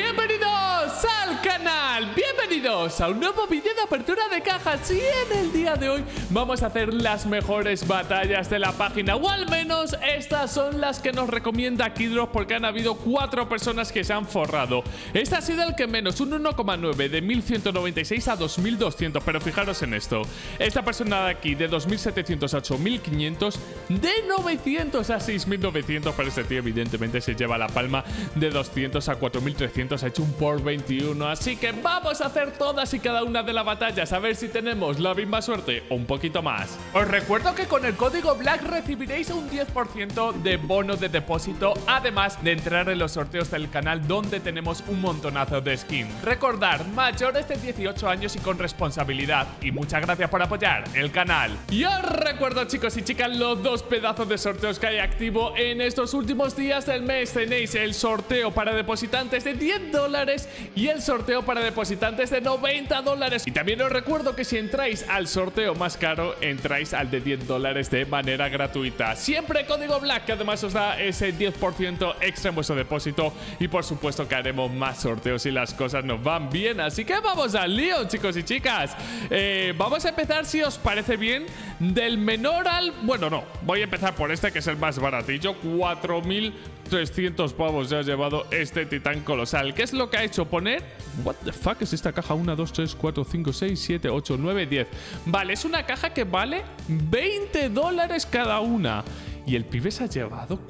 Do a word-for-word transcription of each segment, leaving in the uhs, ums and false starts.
Bienvenidos al canal, bienvenidos a un nuevo vídeo de apertura de cajas. Y en el día de hoy vamos a hacer las mejores batallas de la página, o al menos estas son las que nos recomienda Kidrock, porque han habido cuatro personas que se han forrado. Este ha sido el que menos, un uno coma nueve de mil ciento noventa y seis a dos mil doscientos, pero fijaros en esto. Esta persona de aquí de dos mil setecientos a ocho mil quinientos, de novecientos a seis mil novecientos, pero este tío evidentemente se lleva la palma. De doscientos a cuatro mil trescientos ha hecho un por veintiuno, así que vamos a hacer todas y cada una de las batallas, a ver si tenemos la misma suerte o un poquito más. Os recuerdo que con el código BLACK recibiréis un diez por ciento de bono de depósito, además de entrar en los sorteos del canal donde tenemos un montonazo de skins. Recordad, mayores de dieciocho años y con responsabilidad. Y muchas gracias por apoyar el canal. Y os recuerdo, chicos y chicas, los dos pedazos de sorteos que hay activo en estos últimos días del mes. Tenéis el sorteo para depositantes de diez dólares y el sorteo para depositantes de noventa dólares. Y también os recuerdo que si entráis al sorteo más caro, entráis al de diez dólares de manera gratuita. Siempre código BLACK, que además os da ese diez por ciento extra en vuestro depósito. Y por supuesto que haremos más sorteos si las cosas nos van bien. Así que vamos al lío, chicos y chicas. Eh, vamos a empezar, si os parece bien, del menor al... Bueno, no, voy a empezar por este, que es el más baratillo. cuatro mil trescientos pavos ya ha llevado este titán colosal. ¿Qué es lo que ha hecho poner? What the fuck es esta caja. uno, dos, tres, cuatro, cinco, seis, siete, ocho, nueve, diez. Vale, es una caja que vale veinte dólares cada una. Y el pibe se ha llevado...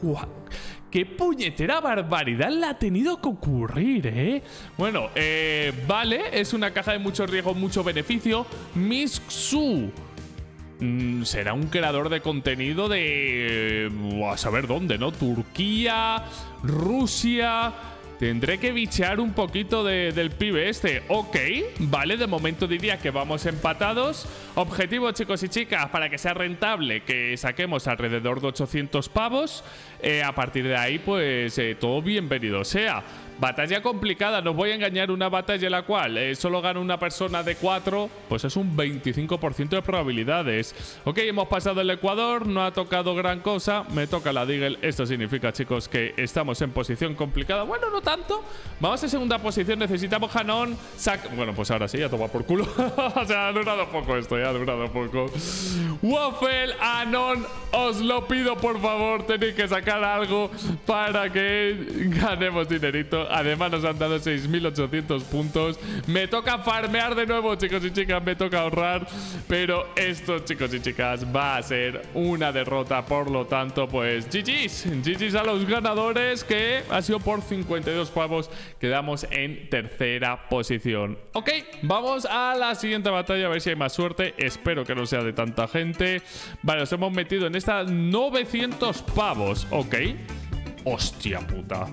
¡Qué puñetera barbaridad la ha tenido que ocurrir, eh! Bueno, eh, vale, es una caja de mucho riesgo, mucho beneficio. Mizu. Será un creador de contenido de... a saber dónde, ¿no? Turquía, Rusia... Tendré que bichear un poquito de, del pibe este. Ok, vale, de momento diría que vamos empatados. Objetivo, chicos y chicas, para que sea rentable, que saquemos alrededor de ochocientos pavos. Eh, a partir de ahí, pues, eh, todo bienvenido sea. Batalla complicada, no os voy a engañar, una batalla en la cual eh, solo gana una persona de cuatro, pues es un veinticinco por ciento de probabilidades. Ok, hemos pasado el Ecuador, no ha tocado gran cosa, me toca la Deagle. Esto significa, chicos, que estamos en posición complicada. Bueno, no tanto, vamos a segunda posición, necesitamos Hanon Sac. Bueno, pues ahora sí, ya toma por culo. O sea, ha durado poco esto, ya ha durado poco. Waffle, Hanon, os lo pido por favor, tenéis que sacar algo para que ganemos dinerito. Además nos han dado seis mil ochocientos puntos. Me toca farmear de nuevo, chicos y chicas, me toca ahorrar. Pero esto, chicos y chicas, va a ser una derrota. Por lo tanto, pues G Gs, G Gs a los ganadores, que ha sido por cincuenta y dos pavos. Quedamos en tercera posición. Ok, vamos a la siguiente batalla, a ver si hay más suerte. Espero que no sea de tanta gente. Vale, nos hemos metido en esta novecientos pavos, ok. Hostia puta.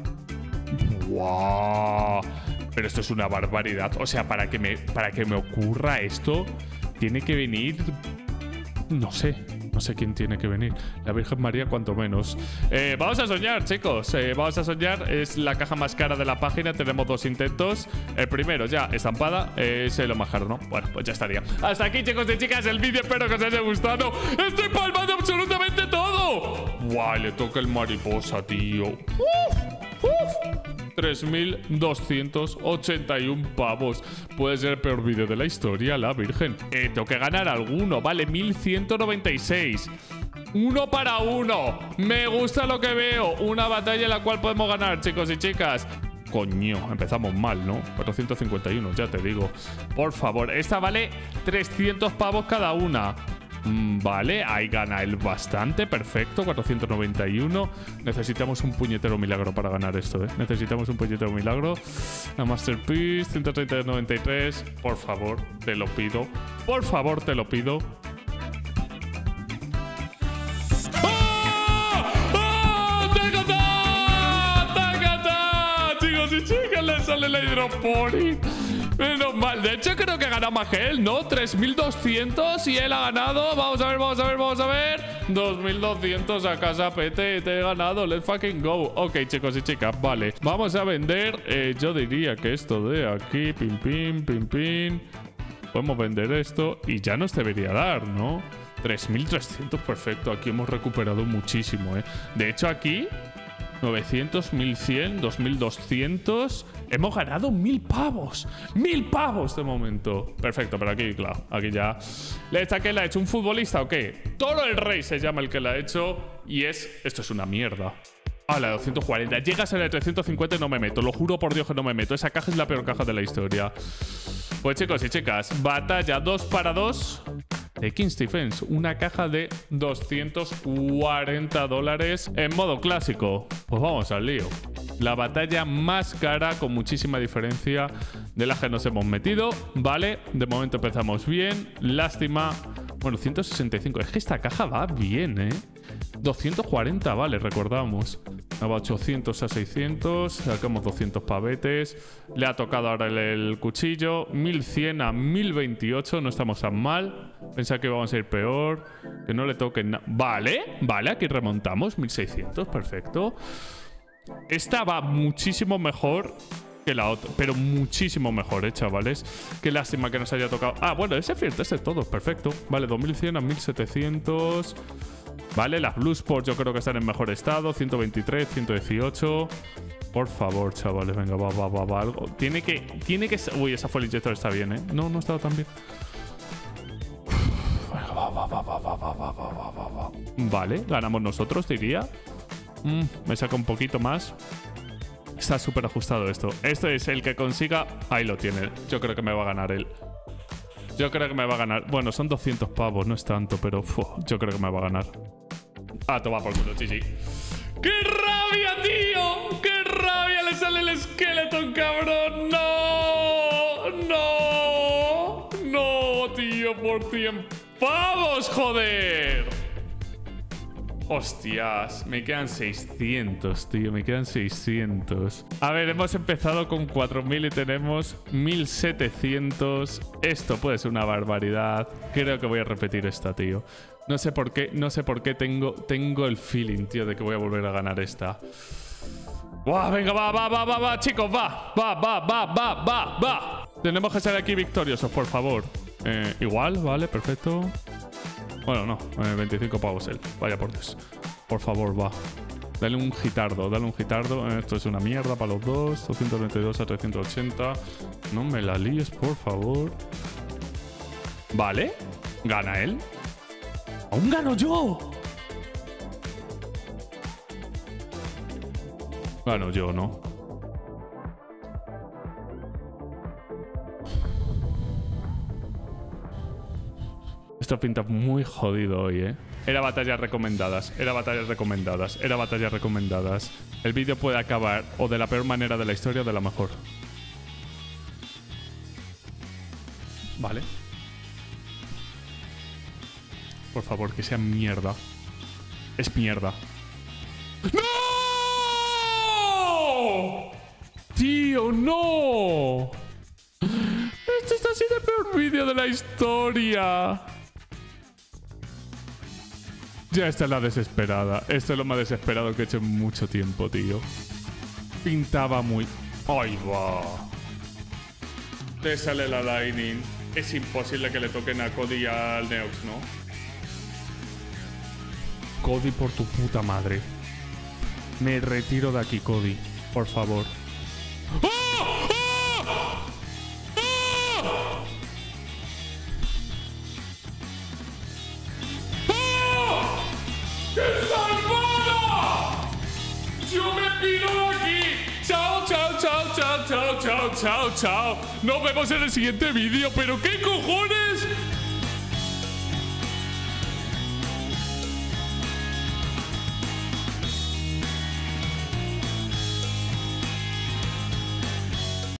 ¡Wow! Pero esto es una barbaridad. O sea, para que me, para que me ocurra esto, tiene que venir... No sé. No sé quién tiene que venir. La Virgen María, cuanto menos. Eh, vamos a soñar, chicos. Eh, vamos a soñar. Es la caja más cara de la página. Tenemos dos intentos. El primero ya estampada. Eh, se lo más caro, ¿no? Bueno, pues ya estaría. Hasta aquí, chicos y chicas, el vídeo. Espero que os haya gustado. ¡Estoy palmando absolutamente todo! ¡Wow! Le toca el mariposa, tío. ¡Uf! ¡Uf! tres mil doscientos ochenta y uno pavos. Puede ser el peor vídeo de la historia, la virgen. Eh, tengo que ganar alguno. Vale, mil ciento noventa y seis. Uno para uno. Me gusta lo que veo. Una batalla en la cual podemos ganar, chicos y chicas. Coño, empezamos mal, ¿no? cuatrocientos cincuenta y uno, ya te digo. Por favor, esta vale trescientos pavos cada una. Vale, ahí gana el bastante. Perfecto, cuatrocientos noventa y uno. Necesitamos un puñetero milagro para ganar esto, ¿eh? Necesitamos un puñetero milagro. La Masterpiece, ciento treinta y tres noventa y tres. Por favor, te lo pido. Por favor, te lo pido. ¡Ah! ¡Ah! ¡Tacatá! ¡Tacatá! Chicos y chicas, le sale la hidropónica. Menos mal, de hecho creo que gana más que él, ¿no? tres mil doscientos y él ha ganado. Vamos a ver, vamos a ver, vamos a ver. dos mil doscientos a casa, pete. Te he ganado, let's fucking go. Ok, chicos y chicas, vale. Vamos a vender, eh, yo diría que esto de aquí, pim, pim, pim, pim. Podemos vender esto y ya nos debería dar, ¿no? tres mil trescientos, perfecto. Aquí hemos recuperado muchísimo, ¿eh? De hecho aquí... novecientos, mil cien, dos mil doscientos. Hemos ganado mil pavos. Mil pavos de momento. Perfecto, pero aquí, claro, aquí ya. ¿Esta qué la ha hecho? ¿Un futbolista o qué? Toro el Rey se llama el que la ha hecho. Y es... Esto es una mierda. Ah, la de doscientos cuarenta. Llegas a la de trescientos cincuenta y no me meto. Lo juro por Dios que no me meto. Esa caja es la peor caja de la historia. Pues chicos y chicas, batalla dos para dos de King's Defense. Una caja de doscientos cuarenta dólares en modo clásico. Pues vamos al lío. La batalla más cara con muchísima diferencia de la que nos hemos metido. Vale, de momento empezamos bien. Lástima. Bueno, ciento sesenta y cinco. Es que esta caja va bien, ¿eh? doscientos cuarenta, vale, recordamos. Va ochocientos a seiscientos. Sacamos doscientos pavetes. Le ha tocado ahora el, el cuchillo. mil cien a mil veintiocho. No estamos tan mal. Pensaba que íbamos a ir peor. Que no le toquen nada. Vale, vale, aquí remontamos. mil seiscientos, perfecto. Esta va muchísimo mejor que la otra, pero muchísimo mejor, ¿eh, chavales? Qué lástima que nos haya tocado. Ah, bueno, ese fiel test es todo, perfecto. Vale, dos mil cien a mil setecientos. Vale, las Blue Sports yo creo que están en mejor estado. ciento veintitrés, ciento dieciocho. Por favor, chavales, venga, va, va, va, va. Algo. Tiene que, tiene que... Uy, esa fue el inyector, está bien, ¿eh? No, no ha estado tan bien. Uf, venga, va, va, va, va, va, va, va, va, va, va. Vale, ganamos nosotros, diría. Mm, me saca un poquito más. Está súper ajustado esto. Esto es el que consiga. Ahí lo tiene. Yo creo que me va a ganar él. Yo creo que me va a ganar. Bueno, son doscientos pavos, no es tanto, pero uf, yo creo que me va a ganar. Ah, toma por culo, chichi. ¡Qué rabia, tío! ¡Qué rabia! ¡Le sale el esqueleto, cabrón! ¡No! ¡No! ¡No, tío! ¡Por cien pavos, joder! ¡Hostias! Me quedan seiscientos, tío. Me quedan seiscientos. A ver, hemos empezado con cuatro mil y tenemos mil setecientos. Esto puede ser una barbaridad. Creo que voy a repetir esta, tío. No sé por qué, no sé por qué tengo, tengo el feeling, tío, de que voy a volver a ganar esta. ¡Buah! Venga, va, va, va, va, va, chicos, va. Va, va, va, va, va, va. Tenemos que salir aquí victoriosos, por favor. Eh, igual, vale, perfecto. Bueno, no, eh, veinticinco pavos él. Vaya por Dios. Por favor, va. Dale un gitardo, dale un gitardo. Esto es una mierda para los dos. doscientos veintidós a trescientos ochenta. No me la líes, por favor. Vale. Gana él. ¡Aún gano yo! Gano yo, ¿no? Esto pinta muy jodido hoy, ¿eh? Era batallas recomendadas, era batallas recomendadas, era batallas recomendadas. El vídeo puede acabar o de la peor manera de la historia o de la mejor. Vale. Por favor, que sea mierda. Es mierda. ¡No! ¡Tío, no! Esto está siendo el peor vídeo de la historia. Ya está la desesperada. Esto es lo más desesperado que he hecho en mucho tiempo, tío. Pintaba muy... ¡Ay, va! Te sale la Lightning. Es imposible que le toquen a Cody y al Neox, ¿no? Cody, por tu puta madre. Me retiro de aquí, Cody. Por favor. ¡Oh! ¡Oh! ¡Oh! ¡Qué salvada! ¡Yo me pido aquí! ¡Chao, chao, chao, chao, chao, chao, chao, chao! Nos vemos en el siguiente vídeo, pero ¿qué cojones?